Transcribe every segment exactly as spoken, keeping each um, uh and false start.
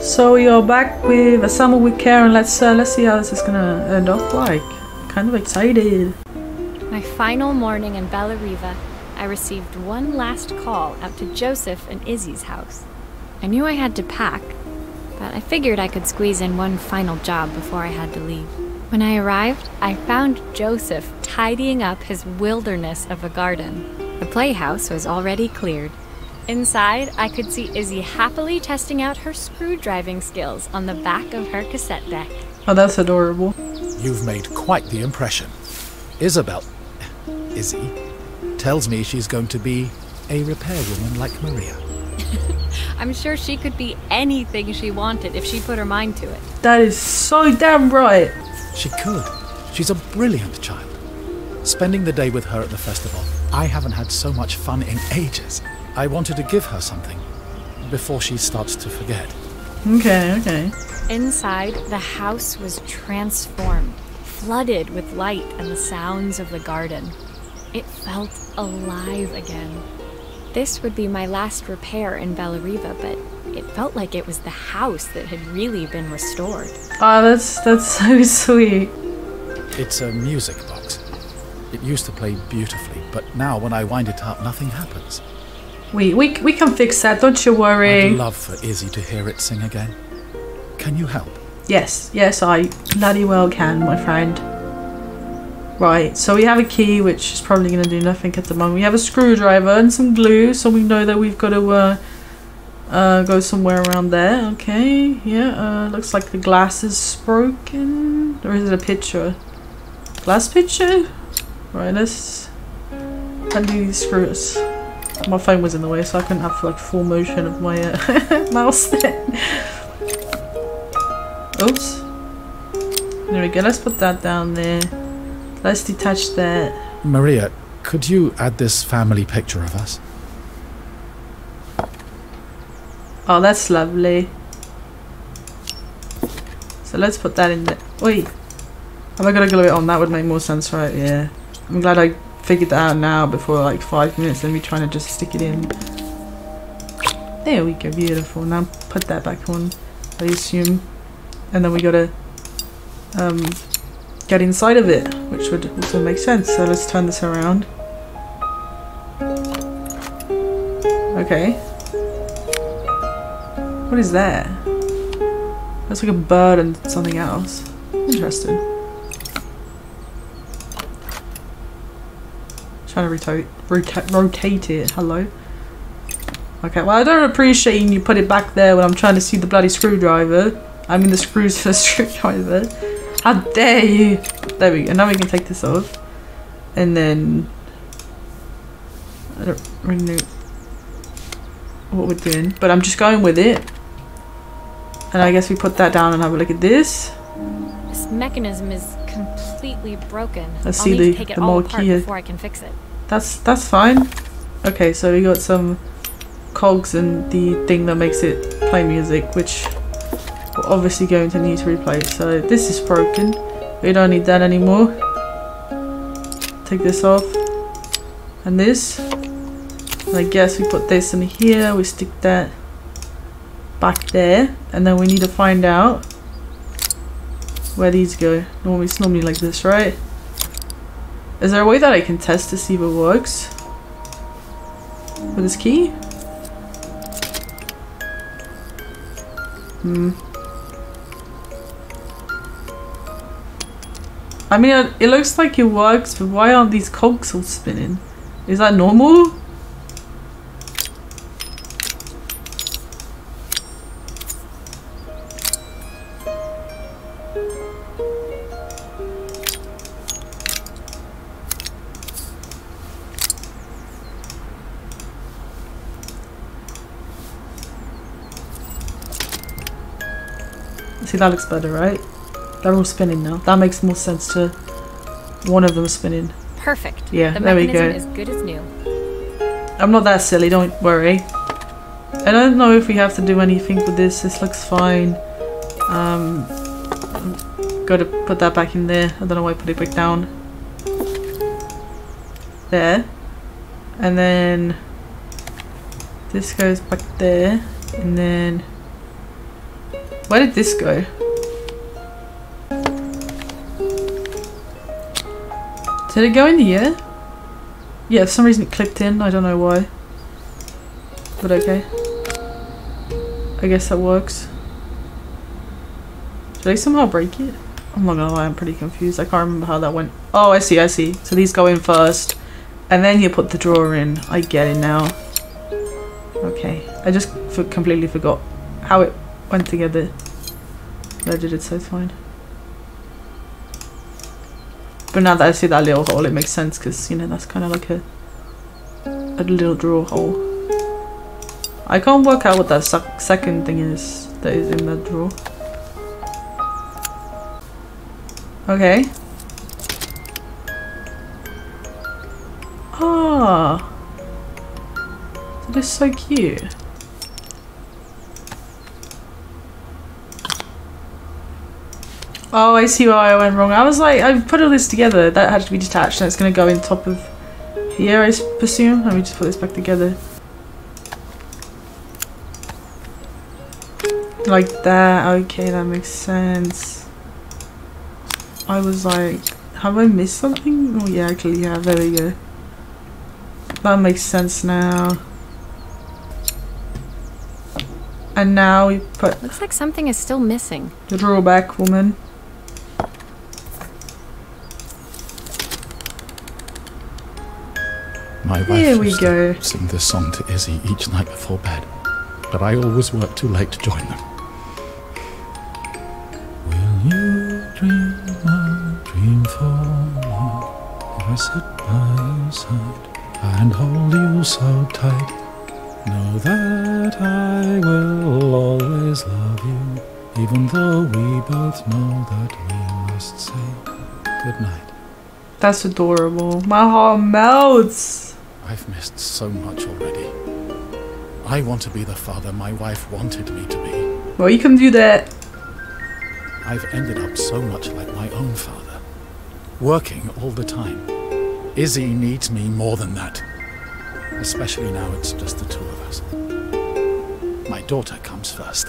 So you're back with Assemble With Care, and let's uh, let's see how this is gonna end up like. Kind of excited. My final morning in Bellariva, I received one last call out to Joseph and Izzy's house. I knew I had to pack, but I figured I could squeeze in one final job before I had to leave. When I arrived, I found Joseph tidying up his wilderness of a garden. The playhouse was already cleared. Inside, I could see Izzy happily testing out her screwdriving skills on the back of her cassette deck. Oh, that's adorable. You've made quite the impression. Isabel, Izzy, tells me she's going to be a repairwoman like Maria. I'm sure she could be anything she wanted if she put her mind to it. That is so damn right. She could. She's a brilliant child. Spending the day with her at the festival, I haven't had so much fun in ages. I wanted to give her something before she starts to forget. Okay, okay. Inside, the house was transformed, flooded with light and the sounds of the garden. It felt alive again. This would be my last repair in Bellariva, but it felt like it was the house that had really been restored. Oh, that's, that's so sweet. It's a music box. It used to play beautifully, but now when I wind it up, nothing happens. We, we, we can fix that, don't you worry. I'd love for Izzy to hear it sing again. Can you help? Yes, yes, I bloody well can, my friend. Right, so we have a key, which is probably going to do nothing at the moment. We have a screwdriver and some glue, so we know that we've got to uh, uh, go somewhere around there. Okay, yeah, uh, looks like the glass is broken. Or is it a picture? Glass picture? Right, let's undo these screws. My phone was in the way, so I couldn't have like full motion of my uh, mouse there. Oops. There we go. Let's put that down there. Let's detach that. Maria, could you add this family picture of us? Oh, that's lovely. So let's put that in there. Wait. Am I gonna glue it on? That would make more sense, right? Yeah. I'm glad I figured that out now before like five minutes and me trying to just stick it in. There we go, beautiful. Now put that back on, I assume. And then we gotta um, get inside of it, which would also make sense. So let's turn this around. Okay. What is that? That's like a bird and something else. Interesting. Trying to rotate, rotate, rotate it. Hello. Okay. Well, I don't appreciate you put it back there when I'm trying to see the bloody screwdriver. I mean the screws for the screwdriver. How dare you! There we go. Now we can take this off, and then I don't really know what we're doing, but I'm just going with it. And I guess we put that down and have a look at this. This mechanism is completely broken. Let's see the, take it the all apart before I can fix it. That's that's fine. Okay, so we got some cogs and the thing that makes it play music, which we're obviously going to need to replace. So this is broken. We don't need that anymore. Take this off. And this. And I guess we put this in here. We stick that back there. And then we need to find out where these go. Normally it's normally like this, right? Is there a way that I can test to see if it works with this key? Hmm. I mean, it, it looks like it works, but why aren't these cogs all spinning? Is that normal? See, that looks better, right? They're all spinning now. That makes more sense to one of them spinning. Perfect. Yeah, the there we go. As good as new. I'm not that silly, don't worry. I don't know if we have to do anything with this. This looks fine. Um, gotta put that back in there. I don't know why I put it back down. There. And then this goes back there. And then Where did this go? Did it go in the air? Yeah, for some reason it clicked in. I don't know why. But okay. I guess that works. Did I somehow break it? I'm not gonna lie, I'm pretty confused. I can't remember how that went. Oh, I see, I see. So these go in first. And then you put the drawer in. I get it now. Okay. I just for completely forgot how it went together. But I did it so fine. But now that I see that little hole, it makes sense because, you know, that's kind of like a, a little drawer hole. I can't work out what that sec second thing is that is in that drawer. Okay. Ah. That is so cute. Oh, I see why I went wrong. I was like, I've put all this together. That had to be detached and it's going to go in top of here, I presume. Let me just put this back together. Like that. Okay, that makes sense. I was like, have I missed something? Oh yeah, actually, yeah, there we go. That makes sense now. And now we put... Looks like something is still missing. The drawback woman. My wife Here we go. Sing this song to Izzy each night before bed, but I always work too late to join them. Will you dream a dream for me? I sit by your side and hold you so tight. Know that I will always love you, even though we both know that we must say good night. That's adorable. My heart melts. I've missed so much already. I want to be the father my wife wanted me to be. Well, you can do that. I've ended up so much like my own father, working all the time. Izzy needs me more than that. Especially now it's just the two of us. My daughter comes first.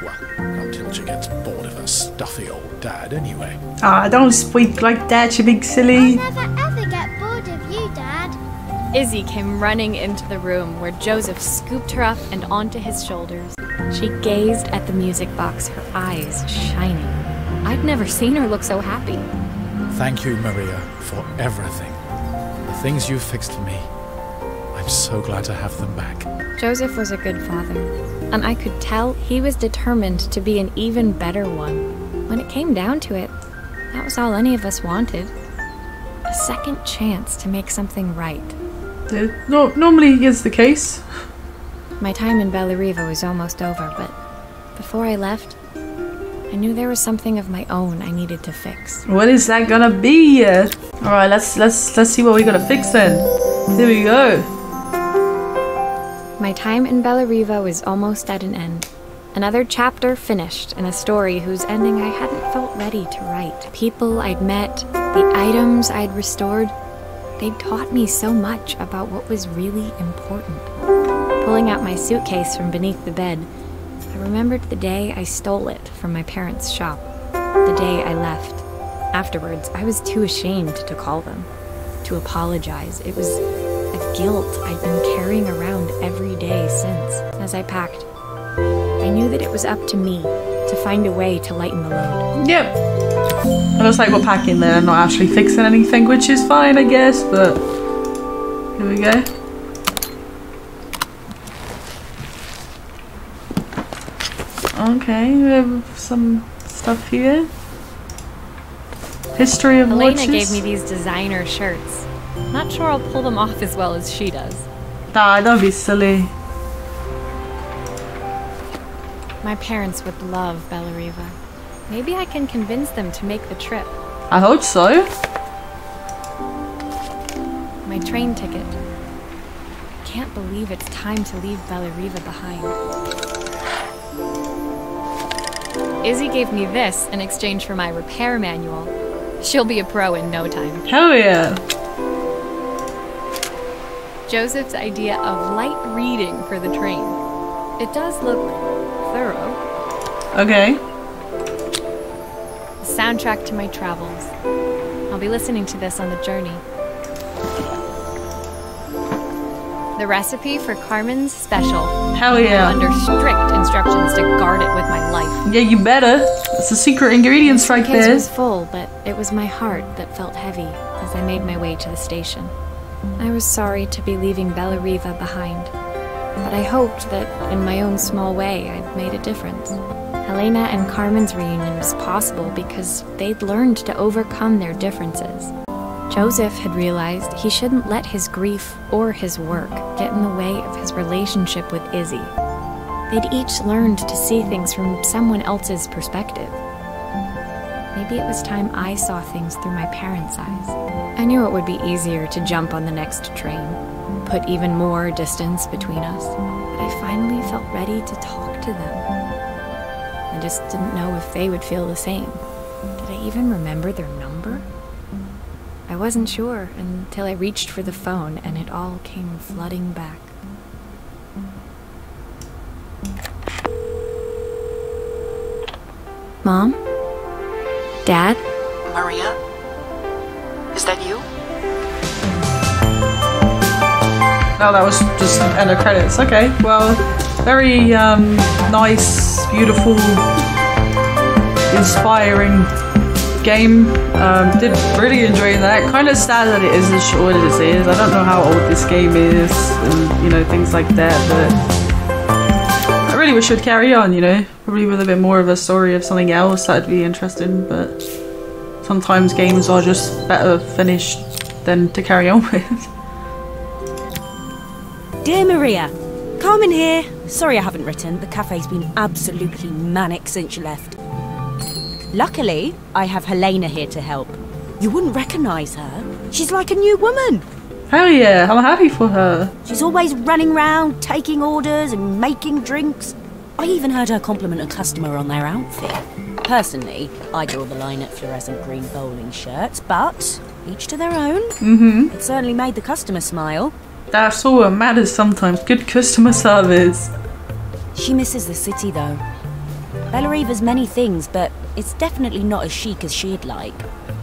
Well, until she gets bored of her stuffy old dad anyway. Ah, don't squeak like that, you big silly. I'll never ever get bored of you, Dad. Izzy came running into the room where Joseph scooped her up and onto his shoulders. She gazed at the music box, her eyes shining. I'd never seen her look so happy. Thank you, Maria, for everything. The things you fixed for me. I'm so glad to have them back. Joseph was a good father, and I could tell he was determined to be an even better one. When it came down to it, that was all any of us wanted. A second chance to make something right. Uh, no, normally is the case. My time in Bellariva was almost over, but before I left, I knew there was something of my own I needed to fix. What is that gonna be? Alright, let's let's let's see what we gotta fix then. Here we go. My time in Bellariva was almost at an end. Another chapter finished in a story whose ending I hadn't felt ready to write. People I'd met, the items I'd restored, they'd taught me so much about what was really important. Pulling out my suitcase from beneath the bed, I remembered the day I stole it from my parents' shop, the day I left. Afterwards, I was too ashamed to call them, to apologize. It was a guilt I'd been carrying around every day since. As I packed, I knew that it was up to me to find a way to lighten the load. Yep. I was like, we're packing there and not actually fixing anything, which is fine, I guess, but here we go. Okay, we have some stuff here. History of Elena watches. Gave me these designer shirts. Not sure I'll pull them off as well as she does. Nah, don't be silly. My parents would love Bellariva. Maybe I can convince them to make the trip. I hope so. My train ticket. I can't believe it's time to leave Bellariva behind. Izzy gave me this in exchange for my repair manual. She'll be a pro in no time. Hell yeah. Joseph's idea of light reading for the train. It does look thorough. Okay. The soundtrack to my travels. I'll be listening to this on the journey. The recipe for Carmen's special. Hell yeah. Under strict instructions to guard it with my life. Yeah, you better. It's the secret ingredients right there. My case was full, but it was my heart that felt heavy as I made my way to the station. I was sorry to be leaving Bellariva behind, but I hoped that in my own small way I'd made a difference. Helena and Carmen's reunion was possible because they'd learned to overcome their differences. Joseph had realized he shouldn't let his grief or his work get in the way of his relationship with Izzy. They'd each learned to see things from someone else's perspective. Maybe it was time I saw things through my parents' eyes. I knew it would be easier to jump on the next train, put even more distance between us, but I finally felt ready to talk to them. I just didn't know if they would feel the same. Did I even remember their number? I wasn't sure until I reached for the phone and it all came flooding back. Mom? Dad? Maria? Is that you? No, that was just end of credits. Okay, well, very um, nice, beautiful, inspiring game. Um, did really enjoy that. Kind of sad that it is as short as it is. I don't know how old this game is and, you know, things like that, but I really wish it'd carry on, you know, probably with a bit more of a story of something else. That'd be interesting, but sometimes games are just better finished than to carry on with. Dear Maria, Carmen here. Sorry I haven't written. The cafe's been absolutely manic since you left. Luckily, I have Helena here to help. You wouldn't recognise her. She's like a new woman. Hell yeah, I'm happy for her. She's always running around, taking orders and making drinks. I even heard her compliment a customer on their outfit. Personally, I draw the line at fluorescent green bowling shirts, but each to their own. Mm-hmm. It certainly made the customer smile. That's all that matters sometimes. Good customer service. She misses the city, though. Bellariva's many things, but it's definitely not as chic as she'd like.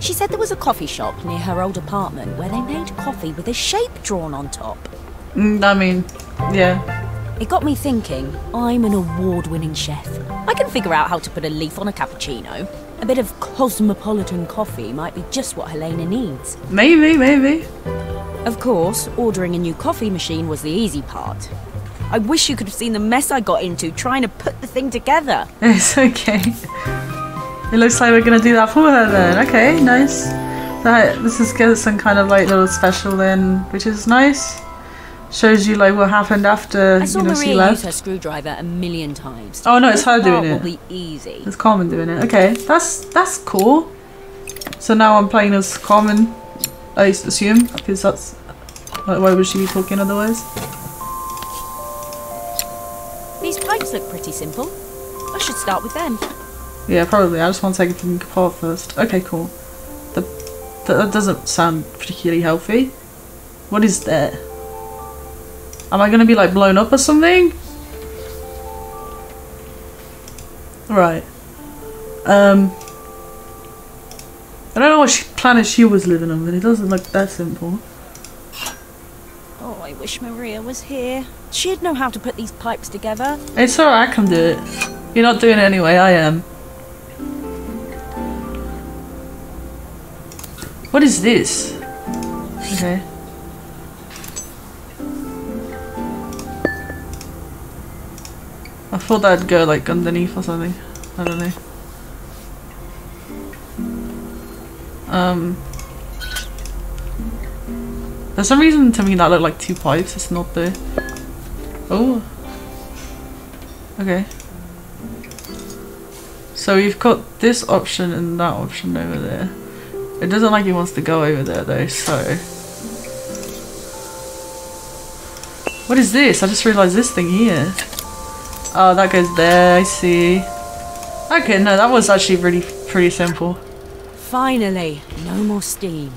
She said there was a coffee shop near her old apartment where they made coffee with a shape drawn on top. Mm, I mean, yeah. It got me thinking, I'm an award-winning chef. I can figure out how to put a leaf on a cappuccino. A bit of cosmopolitan coffee might be just what Helena needs. Maybe, maybe. Of course, ordering a new coffee machine was the easy part. I wish you could have seen the mess I got into trying to put the thing together. It's okay. It looks like we're gonna do that for her then. Okay, nice. That this is good, some kind of like little special then, which is nice. Shows you like what happened after. I saw you know, Maria she left. Use her screwdriver a million times. Oh no, it's her doing it. Will be easy. It's Carmen doing it. Okay, that's that's cool. So now I'm playing as Carmen, I assume, because that's like, why would she be talking otherwise? These pipes look pretty simple. I should start with them. Yeah, probably. I just want to take everything apart first. Okay, cool. The, the, that doesn't sound particularly healthy. What is that? Am I going to be like blown up or something? Right. Um. I don't know what she, planet she was living on, but it doesn't look that simple. Oh, I wish Maria was here. She'd know how to put these pipes together. It's alright, I can do it. You're not doing it anyway, I am. What is this? Okay. I thought that'd go like underneath or something. I don't know. Um. For some reason to me that looked like two pipes, it's not the... Oh. Okay. So you've got this option and that option over there. It doesn't like he wants to go over there though, so... What is this? I just realised this thing here. Oh, that goes there, I see. Okay, no, that was actually really pretty simple. Finally, no more steam.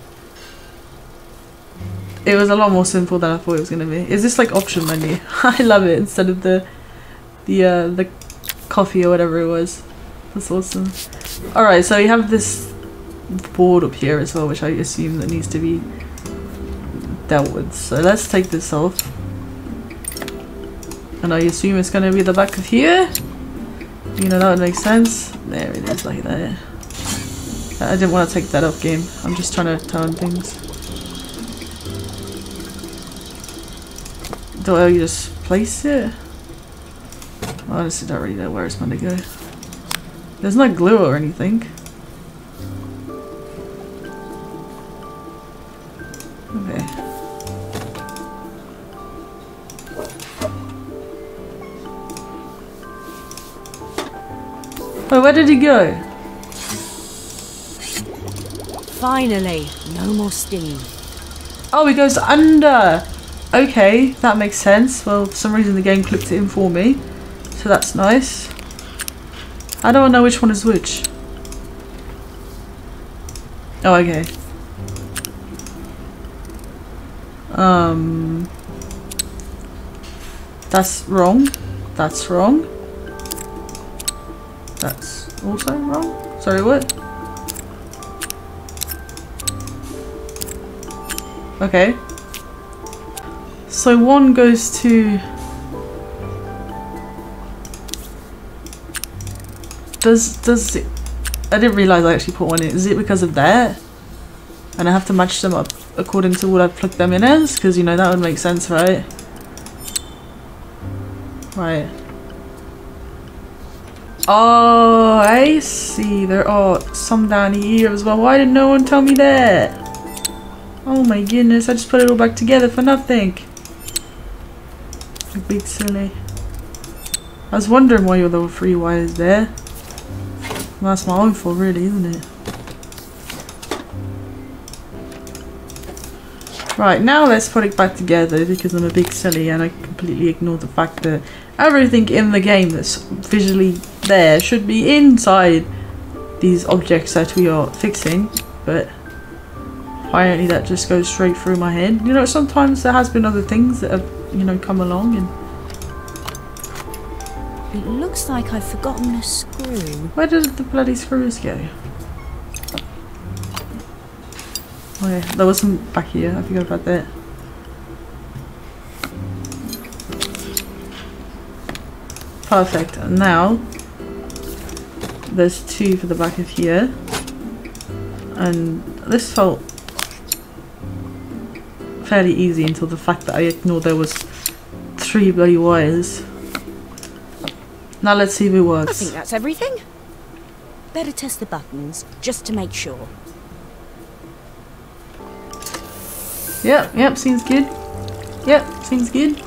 It was a lot more simple than I thought it was gonna be. Is this like option menu? I love it instead of the the uh the coffee or whatever it was. That's awesome. Alright, so you have this board up here as well, which I assume that needs to be dealt with. So let's take this off. And I assume it's going to be the back of here. You know, that would make sense. There it is, like that. I didn't want to take that off, game. I'm just trying to turn things. Do I just place it? I honestly don't really know where it's meant to go. There's no glue or anything. Oh, where did he go? Finally, no more stinging. Oh, he goes under. Okay, that makes sense. Well, for some reason the game clipped it in for me. So that's nice. I don't know which one is which. Oh, okay. Um, that's wrong. That's wrong. That's also wrong. Sorry, what? Okay. So one goes to... Does, does it... I didn't realise I actually put one in. Is it because of that? And I have to match them up according to what I've plugged them in as? Because, you know, that would make sense, right? Right. Oh, I see. There are some down here as well. Why did no one tell me that? Oh my goodness, I just put it all back together for nothing. A big silly. I was wondering why your little three wires there. Well, that's my own fault really, isn't it? Right, now let's put it back together because I'm a big silly and I completely ignored the fact that everything in the game that's visually there should be inside these objects that we are fixing, but apparently that just goes straight through my head. You know, sometimes there has been other things that have, you know, come along and... It looks like I've forgotten a screw. Where did the bloody screws go? Oh yeah, there was some back here. I forgot about that. Perfect, and now there's two for the back of here, and this felt fairly easy until the fact that I ignored there was three bloody wires. Now let's see if it works. I think that's everything. Better test the buttons just to make sure. Yep, yep, seems good. Yep, seems good.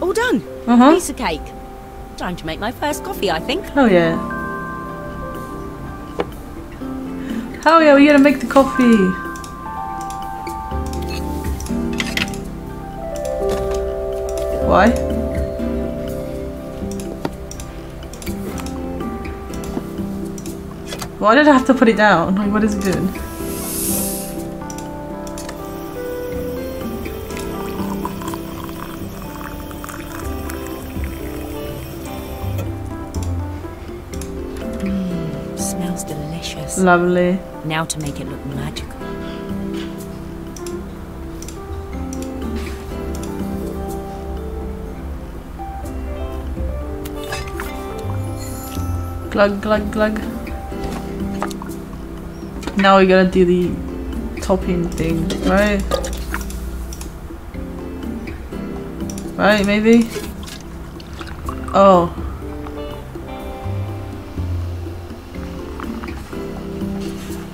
All done. Uh-huh. Piece of cake. Time to make my first coffee, I think. Oh yeah. Oh yeah, we're gonna make the coffee. Why? Why did I have to put it down? Like, what is it doing? Lovely. Now to make it look magical. Glug, glug, glug. Now we gotta do the topping thing, right? Right, maybe? Oh.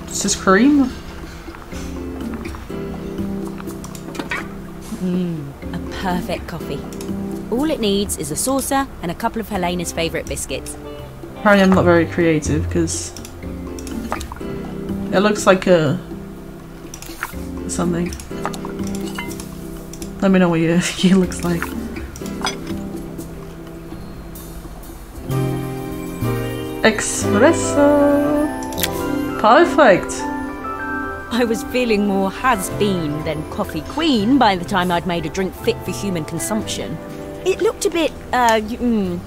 This is cream. Mm, a perfect coffee. All it needs is a saucer and a couple of Helena's favourite biscuits. Apparently I'm not very creative because it looks like a something. Let me know what your it looks like. Espresso. Perfect! I was feeling more has-been than coffee queen by the time I'd made a drink fit for human consumption. It looked a bit, uh, mm,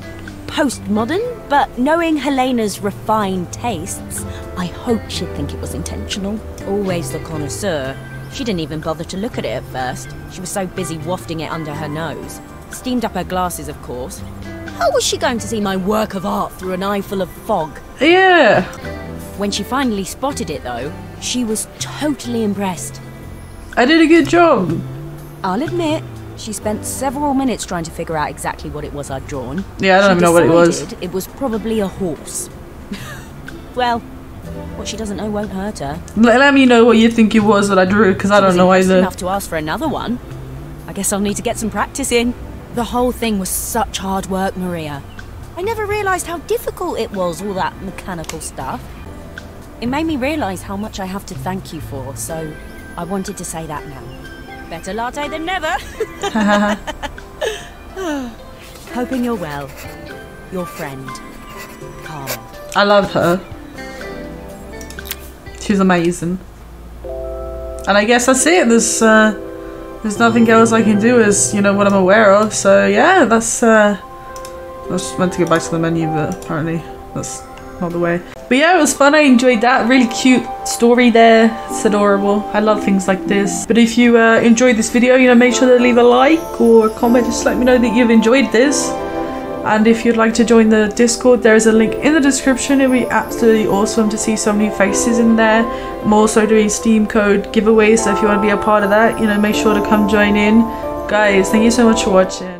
postmodern, but knowing Helena's refined tastes, I hoped she'd think it was intentional. Always the connoisseur. She didn't even bother to look at it at first. She was so busy wafting it under her nose. Steamed up her glasses, of course. How was she going to see my work of art through an eyeful of fog? Yeah. When she finally spotted it, though, she was totally impressed. I did a good job. I'll admit, she spent several minutes trying to figure out exactly what it was I'd drawn. Yeah, I don't even know what it was. It was probably a horse. Well, what she doesn't know won't hurt her. Let me know what you think it was that I drew, because I don't know either. Enough to ask for another one. I guess I'll need to get some practice in. The whole thing was such hard work, Maria. I never realised how difficult it was, all that mechanical stuff. It made me realise how much I have to thank you for, so I wanted to say that now. Better latte than never. Hoping you're well. Your friend, Carmen. I love her. She's amazing. And I guess that's it. There's, uh, there's nothing else I can do is, you know, what I'm aware of. So yeah, that's, uh, I was meant to go back to the menu, but apparently that's not the way. But yeah, it was fun. I enjoyed that. Really cute story there. It's adorable. I love things like this. But if you uh, enjoyed this video, you know, make sure to leave a like or a comment. Just let me know that you've enjoyed this. And if you'd like to join the Discord, there is a link in the description. It'd be absolutely awesome to see so many faces in there. I'm also doing Steam code giveaways, so if you want to be a part of that, you know, make sure to come join in. Guys, thank you so much for watching.